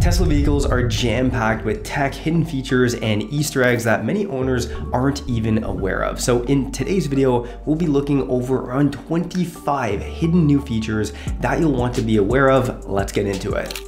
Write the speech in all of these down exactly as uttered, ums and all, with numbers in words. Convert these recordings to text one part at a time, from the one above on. Tesla vehicles are jam-packed with tech, hidden features, and Easter eggs that many owners aren't even aware of. So in today's video, we'll be looking over around twenty-five hidden new features that you'll want to be aware of. Let's get into it.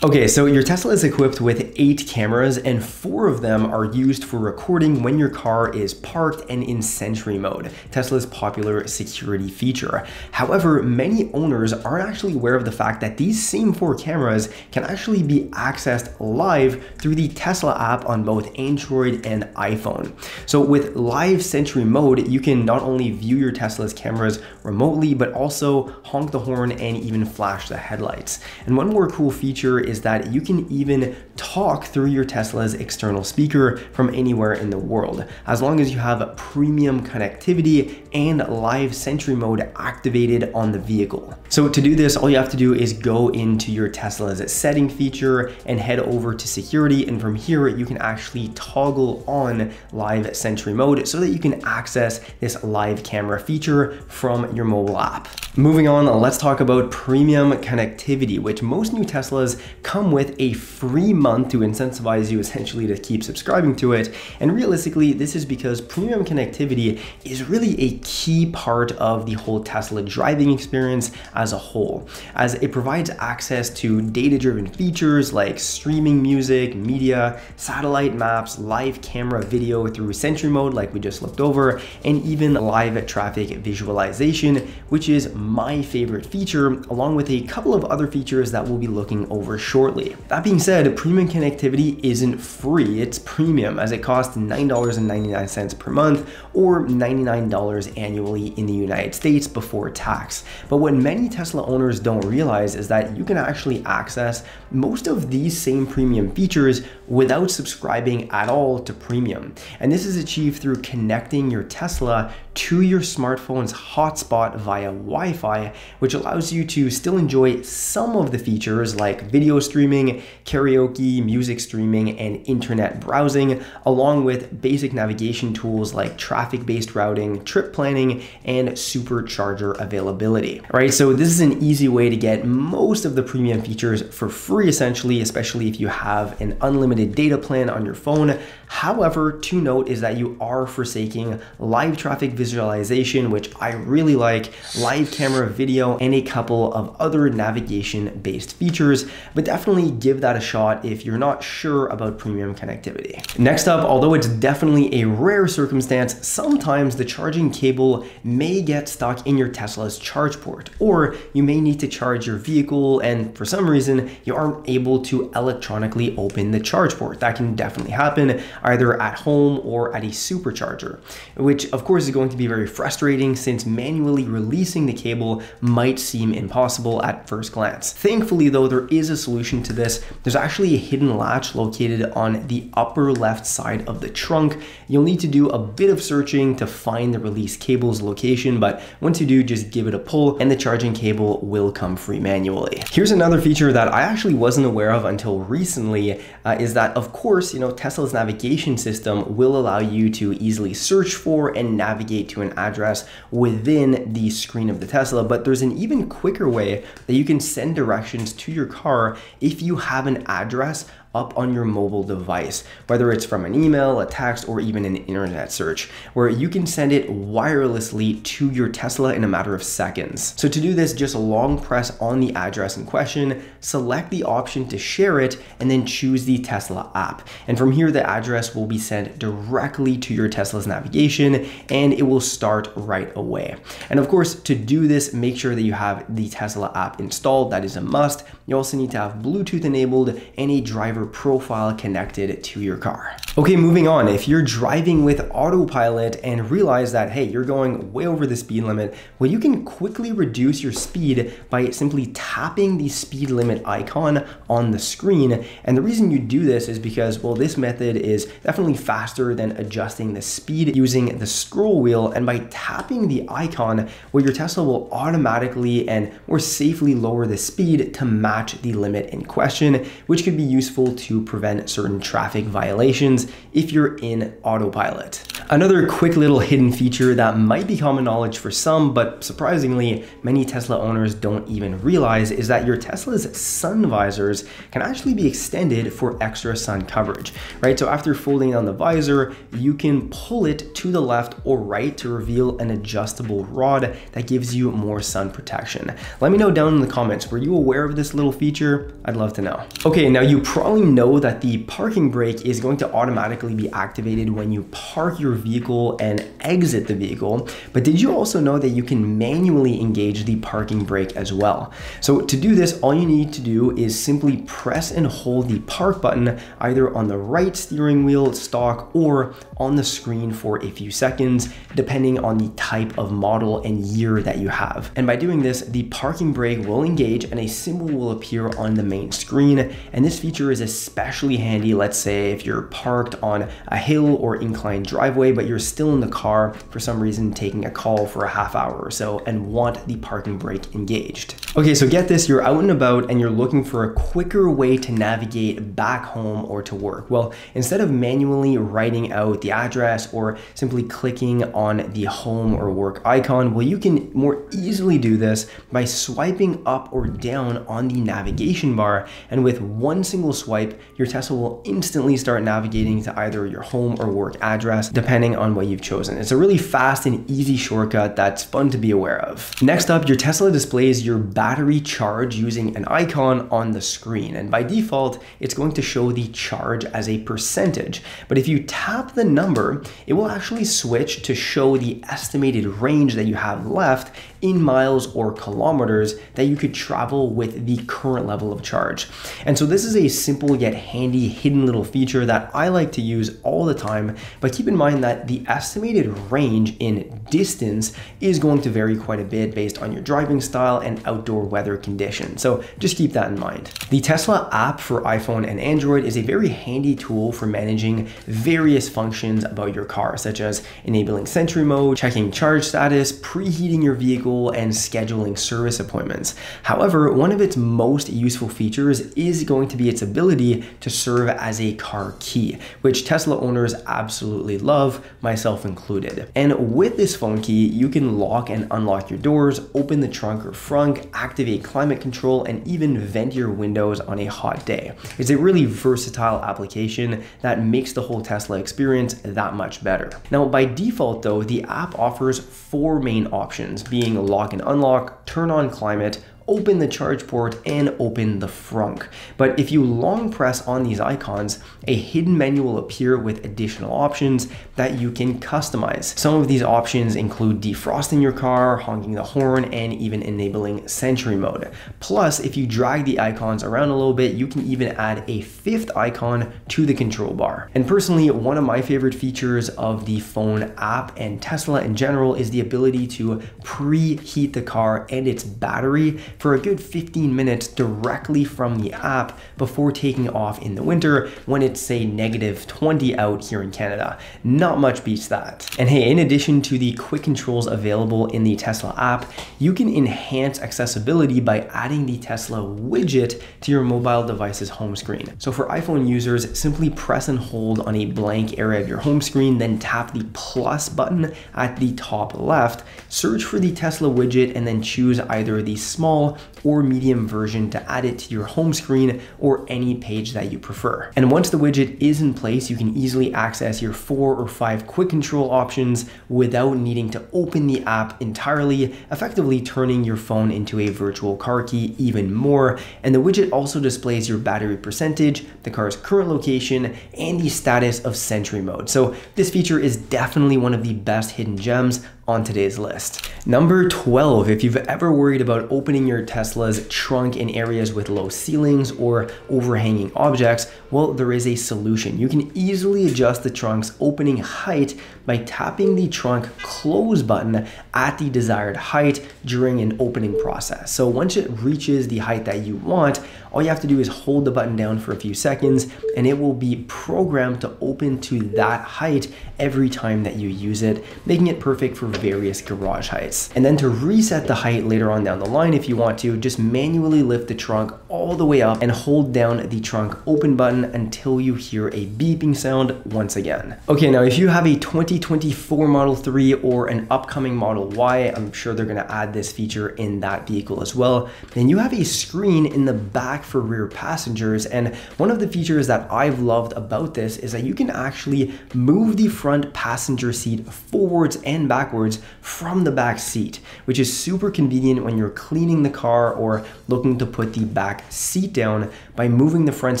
Okay, so your Tesla is equipped with eight cameras and four of them are used for recording when your car is parked and in Sentry Mode, Tesla's popular security feature. However, many owners aren't actually aware of the fact that these same four cameras can actually be accessed live through the Tesla app on both Android and iPhone. So with live Sentry Mode, you can not only view your Tesla's cameras remotely, but also honk the horn and even flash the headlights. And one more cool feature is that you can even talk through your Tesla's external speaker from anywhere in the world, as long as you have premium connectivity and live Sentry Mode activated on the vehicle. So to do this, all you have to do is go into your Tesla's setting feature and head over to security, and from here you can actually toggle on live Sentry Mode so that you can access this live camera feature from your mobile app. Moving on, let's talk about premium connectivity, which most new Teslas come with a free month to incentivize you essentially to keep subscribing to it. And realistically, this is because premium connectivity is really a key part of the whole Tesla driving experience as a whole, as it provides access to data-driven features like streaming music, media, satellite maps, live camera video through Sentry Mode like we just looked over, and even live traffic visualization, which is my favorite feature, along with a couple of other features that we'll be looking over shortly. That being said, premium connectivity isn't free, it's premium, as it costs nine dollars and ninety-nine cents per month or ninety-nine dollars annually in the United States before tax. But what many Tesla owners don't realize is that you can actually access most of these same premium features without subscribing at all to premium. And this is achieved through connecting your Tesla to your smartphone's hotspot via Wi-Fi, which allows you to still enjoy some of the features like video streaming, karaoke, music streaming, and internet browsing, along with basic navigation tools like traffic-based routing, trip planning, and supercharger availability. All right, so this is an easy way to get most of the premium features for free, essentially, especially if you have an unlimited data plan on your phone. However, to note is that you are forsaking live traffic visualization, which I really like, live camera video, and a couple of other navigation-based features, but definitely give that a shot if you're not sure about premium connectivity. Next up, although it's definitely a rare circumstance, sometimes the charging cable may get stuck in your Tesla's charge port, or you may need to charge your vehicle and for some reason you aren't able to electronically open the charge port. That can definitely happen either at home or at a supercharger, which of course is going to be very frustrating since manually releasing the cable might seem impossible at first glance. Thankfully though, there is a solution to this. There's actually a hidden latch located on the upper left side of the trunk. You'll need to do a bit of searching to find the release cable's location, but once you do, just give it a pull and the charging cable will come free manually. Here's another feature that I actually wasn't aware of until recently, uh, is that of course, you know, Tesla's navigation system will allow you to easily search for and navigate to an address within the screen of the Tesla, but there's an even quicker way that you can send directions to your car if you have an address up on your mobile device, whether it's from an email, a text, or even an internet search, where you can send it wirelessly to your Tesla in a matter of seconds. So to do this, just long press on the address in question, select the option to share it, and then choose the Tesla app. And from here, the address will be sent directly to your Tesla's navigation, and it will start right away. And of course, to do this, make sure that you have the Tesla app installed. That is a must. You also need to have Bluetooth enabled and a driver profile connected to your car. Okay, moving on. If you're driving with autopilot and realize that, hey, you're going way over the speed limit, well, you can quickly reduce your speed by simply tapping the speed limit icon on the screen. And the reason you do this is because, well, this method is definitely faster than adjusting the speed using the scroll wheel. And by tapping the icon, well, your Tesla will automatically and more safely lower the speed to match the limit in question, which could be useful able to prevent certain traffic violations if you're in Autopilot. Another quick little hidden feature that might be common knowledge for some, but surprisingly, many Tesla owners don't even realize, is that your Tesla's sun visors can actually be extended for extra sun coverage, right? So after folding down the visor, you can pull it to the left or right to reveal an adjustable rod that gives you more sun protection. Let me know down in the comments, were you aware of this little feature? I'd love to know. Okay, now you probably know that the parking brake is going to automatically be activated when you park your vehicle and exit the vehicle, but did you also know that you can manually engage the parking brake as well? So to do this, all you need to do is simply press and hold the park button either on the right steering wheel stock or on the screen for a few seconds, depending on the type of model and year that you have. And by doing this, the parking brake will engage and a symbol will appear on the main screen. And this feature is especially handy, let's say if you're parked on a hill or inclined driveway, but you're still in the car for some reason taking a call for a half hour or so and want the parking brake engaged. Okay, so get this, you're out and about and you're looking for a quicker way to navigate back home or to work. Well, instead of manually writing out the address or simply clicking on the home or work icon, well, you can more easily do this by swiping up or down on the navigation bar. And with one single swipe, your Tesla will instantly start navigating to either your home or work address, depending Depending on what you've chosen. It's a really fast and easy shortcut that's fun to be aware of. Next up, your Tesla displays your battery charge using an icon on the screen. And by default, it's going to show the charge as a percentage. But if you tap the number, it will actually switch to show the estimated range that you have left in miles or kilometers that you could travel with the current level of charge. And so this is a simple yet handy hidden little feature that I like to use all the time, but keep in mind that that the estimated range in distance is going to vary quite a bit based on your driving style and outdoor weather conditions. So just keep that in mind. The Tesla app for iPhone and Android is a very handy tool for managing various functions about your car, such as enabling Sentry Mode, checking charge status, preheating your vehicle, and scheduling service appointments. However, one of its most useful features is going to be its ability to serve as a car key, which Tesla owners absolutely love, myself included. And with this phone key, you can lock and unlock your doors, open the trunk or frunk, activate climate control, and even vent your windows on a hot day. It's a really versatile application that makes the whole Tesla experience that much better. Now, by default though, the app offers four main options, being lock and unlock, turn on climate, open the charge port, and open the frunk. But if you long press on these icons, a hidden menu will appear with additional options that you can customize. Some of these options include defrosting your car, honking the horn, and even enabling Sentry Mode. Plus, if you drag the icons around a little bit, you can even add a fifth icon to the control bar. And personally, one of my favorite features of the phone app and Tesla in general is the ability to preheat the car and its battery for a good fifteen minutes directly from the app before taking off in the winter when it's, say, negative twenty out here in Canada. Not much beats that. And hey, in addition to the quick controls available in the Tesla app, you can enhance accessibility by adding the Tesla widget to your mobile device's home screen. So for iPhone users, simply press and hold on a blank area of your home screen, then tap the plus button at the top left, search for the Tesla widget, and then choose either the small or medium version to add it to your home screen or any page that you prefer. And once the widget is in place, you can easily access your four or five quick control options without needing to open the app entirely, effectively turning your phone into a virtual car key even more. And the widget also displays your battery percentage, the car's current location, and the status of Sentry Mode. So this feature is definitely one of the best hidden gems on today's list. Number twelve, if you've ever worried about opening your Tesla's trunk in areas with low ceilings or overhanging objects, well, there is a solution. You can easily adjust the trunk's opening height by tapping the trunk close button at the desired height during an opening process. So once it reaches the height that you want, all you have to do is hold the button down for a few seconds and it will be programmed to open to that height every time that you use it, making it perfect for various garage heights. And then to reset the height later on down the line, if you want to, just manually lift the trunk all the way up and hold down the trunk open button until you hear a beeping sound once again. Okay, now if you have a twenty twenty-four Model three or an upcoming Model Y, I'm sure they're gonna add this feature in that vehicle as well, then you have a screen in the back for rear passengers. And one of the features that I've loved about this is that you can actually move the front passenger seat forwards and backwards from the back seat, which is super convenient when you're cleaning the car or looking to put the back seat down by moving the front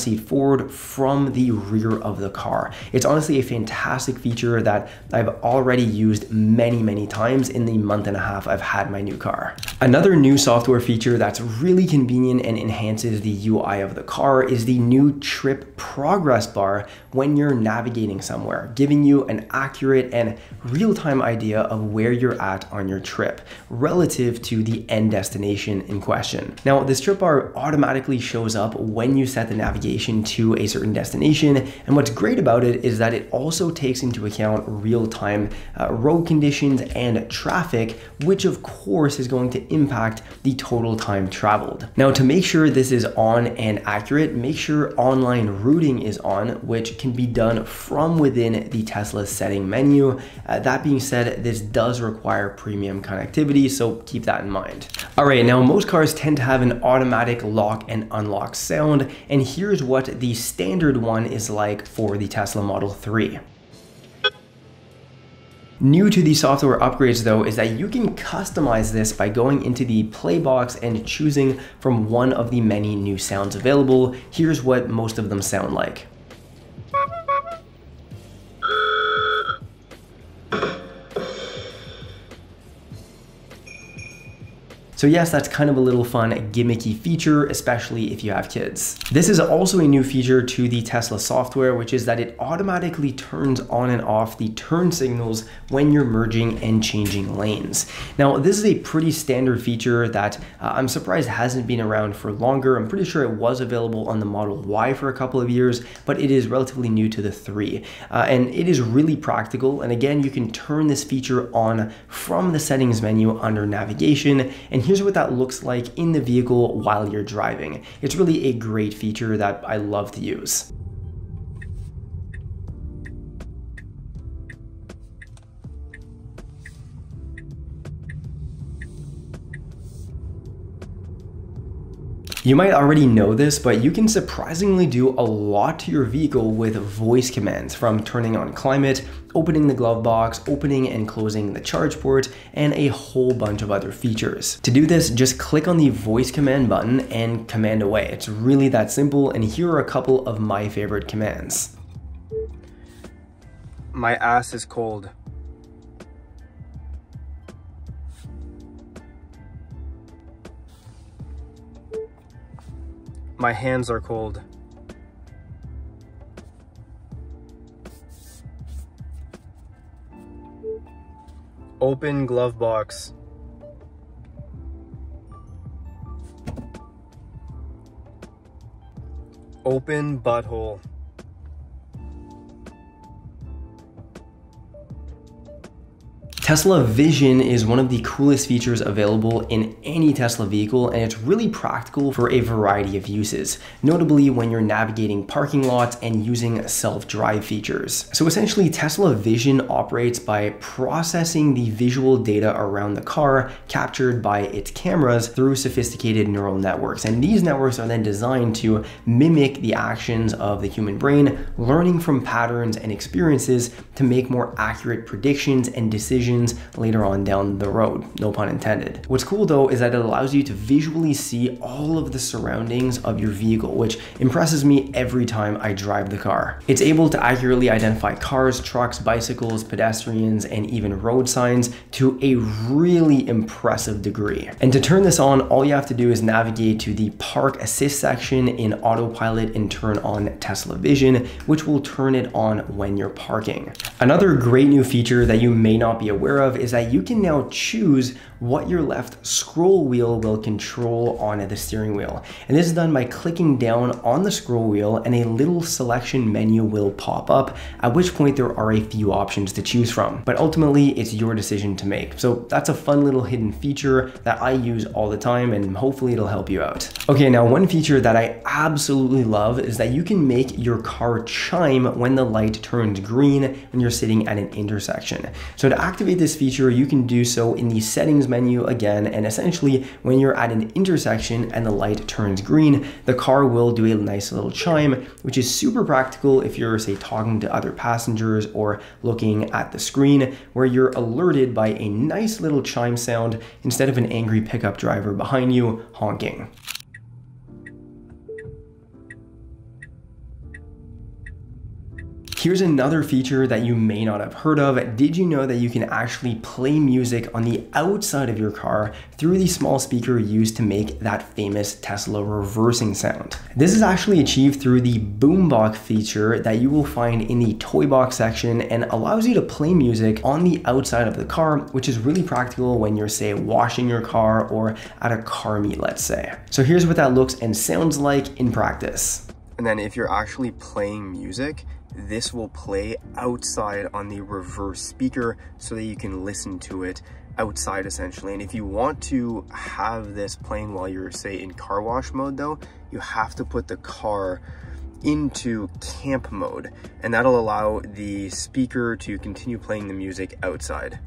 seat forward from the rear of the car. It's honestly a fantastic feature that I've already used many, many times in the month and a half I've had my new car. Another new software feature that's really convenient and enhances the U I of the car is the new trip progress bar when you're navigating somewhere, giving you an accurate and real-time idea of where you're at on your trip relative to the end destination in question. Now, this trip bar automatically shows up when you set the navigation to a certain destination, and what's great about it is that it also takes into account real-time uh, road conditions and traffic, which of course is going to impact the total time traveled. Now, to make sure this is on and accurate, make sure online routing is on, which can be done from within the Tesla setting menu. Uh, that being said, this does require premium connectivity, so keep that in mind. All right, now most cars tend to have an automatic lock and unlock sound, and here's what the standard one is like for the Tesla Model three. New to the software upgrades though is that you can customize this by going into the play box and choosing from one of the many new sounds available. Here's what most of them sound like. So yes, that's kind of a little fun gimmicky feature, especially if you have kids. This is also a new feature to the Tesla software, which is that it automatically turns on and off the turn signals when you're merging and changing lanes. Now, this is a pretty standard feature that uh, I'm surprised hasn't been around for longer. I'm pretty sure it was available on the Model Y for a couple of years, but it is relatively new to the three. Uh, and it is really practical. And again, you can turn this feature on from the settings menu under navigation, and here's what that looks like in the vehicle while you're driving. It's really a great feature that I love to use. You might already know this, but you can surprisingly do a lot to your vehicle with voice commands, from turning on climate, opening the glove box, opening and closing the charge port, and a whole bunch of other features. To do this, just click on the voice command button and command away. It's really that simple, and here are a couple of my favorite commands. My ass is cold. My hands are cold. Open glove box. Open butthole. Tesla Vision is one of the coolest features available in any Tesla vehicle, and it's really practical for a variety of uses, notably when you're navigating parking lots and using self-drive features. So essentially, Tesla Vision operates by processing the visual data around the car captured by its cameras through sophisticated neural networks. And these networks are then designed to mimic the actions of the human brain, learning from patterns and experiences to make more accurate predictions and decisions later on down the road, no pun intended. What's cool though is that it allows you to visually see all of the surroundings of your vehicle, which impresses me every time I drive the car. It's able to accurately identify cars, trucks, bicycles, pedestrians, and even road signs to a really impressive degree. And to turn this on, all you have to do is navigate to the park assist section in Autopilot and turn on Tesla Vision, which will turn it on when you're parking. Another great new feature that you may not be aware aware of is that you can now choose what your left scroll wheel will control on the steering wheel. And this is done by clicking down on the scroll wheel and a little selection menu will pop up, at which point there are a few options to choose from. But ultimately, it's your decision to make. So that's a fun little hidden feature that I use all the time, and hopefully it'll help you out. Okay, now one feature that I absolutely love is that you can make your car chime when the light turns green when you're sitting at an intersection. So to activate this feature, you can do so in the settings menu again, and essentially when you're at an intersection and the light turns green, the car will do a nice little chime, which is super practical if you're, say, talking to other passengers or looking at the screen, where you're alerted by a nice little chime sound instead of an angry pickup driver behind you honking. Here's another feature that you may not have heard of. Did you know that you can actually play music on the outside of your car through the small speaker used to make that famous Tesla reversing sound? This is actually achieved through the boombox feature that you will find in the toy box section, and allows you to play music on the outside of the car, which is really practical when you're, say, washing your car or at a car meet, let's say. So here's what that looks and sounds like in practice. And then if you're actually playing music, this will play outside on the reverse speaker so that you can listen to it outside, essentially. And if you want to have this playing while you're, say, in car wash mode though, you have to put the car into camp mode, and that'll allow the speaker to continue playing the music outside.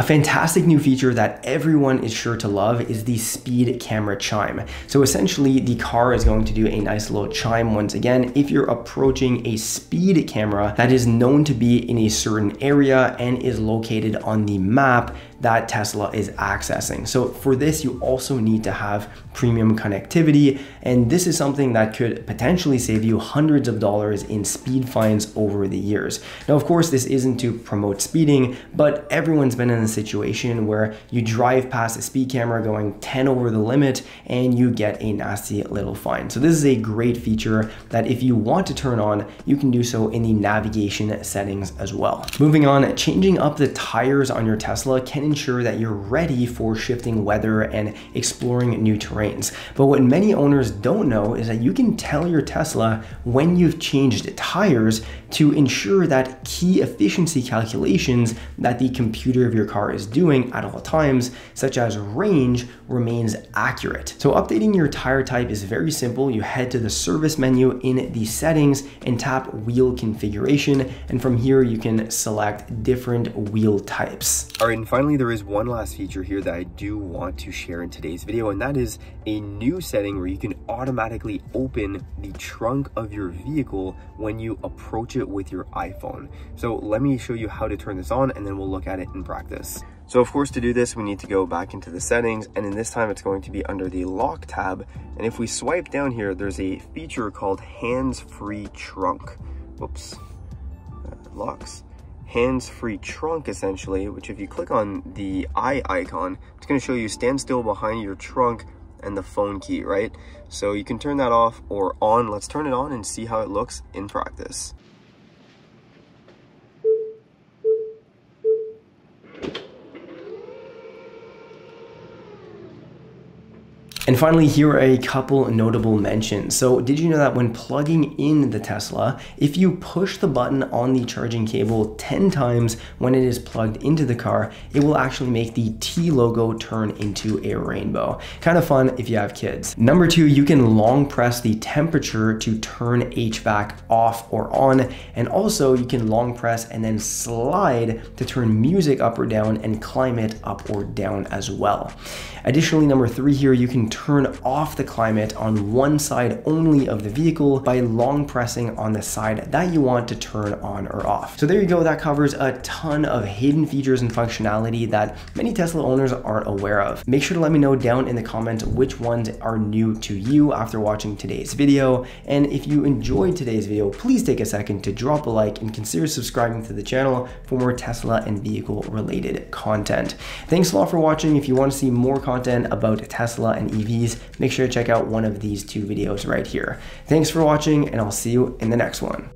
A fantastic new feature that everyone is sure to love is the speed camera chime. So essentially the car is going to do a nice little chime once again if you're approaching a speed camera that is known to be in a certain area and is located on the map that Tesla is accessing. So for this, you also need to have premium connectivity, and this is something that could potentially save you hundreds of dollars in speed fines over the years. Now, of course, this isn't to promote speeding, but everyone's been in a situation where you drive past a speed camera going ten over the limit and you get a nasty little fine. So this is a great feature that if you want to turn on, you can do so in the navigation settings as well. Moving on, changing up the tires on your Tesla can ensure that you're ready for shifting weather and exploring new terrains. But what many owners don't know is that you can tell your Tesla when you've changed tires to ensure that key efficiency calculations that the computer of your car is doing at all times, such as range, remains accurate. So updating your tire type is very simple. You head to the service menu in the settings and tap wheel configuration, and from here you can select different wheel types. All right, and finally, there is one last feature here that I do want to share in today's video, and that is a new setting where you can automatically open the trunk of your vehicle when you approach it with your iPhone. So let me show you how to turn this on, and then we'll look at it in practice. So of course, to do this, we need to go back into the settings, and in this time it's going to be under the lock tab. And if we swipe down here, there's a feature called hands-free trunk. Whoops, that locks. Hands-free trunk, essentially, which if you click on the eye icon, it's going to show you stand still behind your trunk and the phone key, right? So you can turn that off or on. Let's turn it on and see how it looks in practice. And finally, here are a couple notable mentions. So did you know that when plugging in the Tesla, if you push the button on the charging cable ten times when it is plugged into the car, it will actually make the T logo turn into a rainbow. Kind of fun if you have kids. Number two, you can long press the temperature to turn H V A C off or on. And also you can long press and then slide to turn music up or down and climate up or down as well. Additionally, number three here, you can turn turn off the climate on one side only of the vehicle by long pressing on the side that you want to turn on or off. So there you go, that covers a ton of hidden features and functionality that many Tesla owners aren't aware of. Make sure to let me know down in the comments which ones are new to you after watching today's video. And if you enjoyed today's video, please take a second to drop a like and consider subscribing to the channel for more Tesla and vehicle related content. Thanks a lot for watching. If you want to see more content about Tesla and E V, make sure to check out one of these two videos right here. Thanks for watching, and I'll see you in the next one.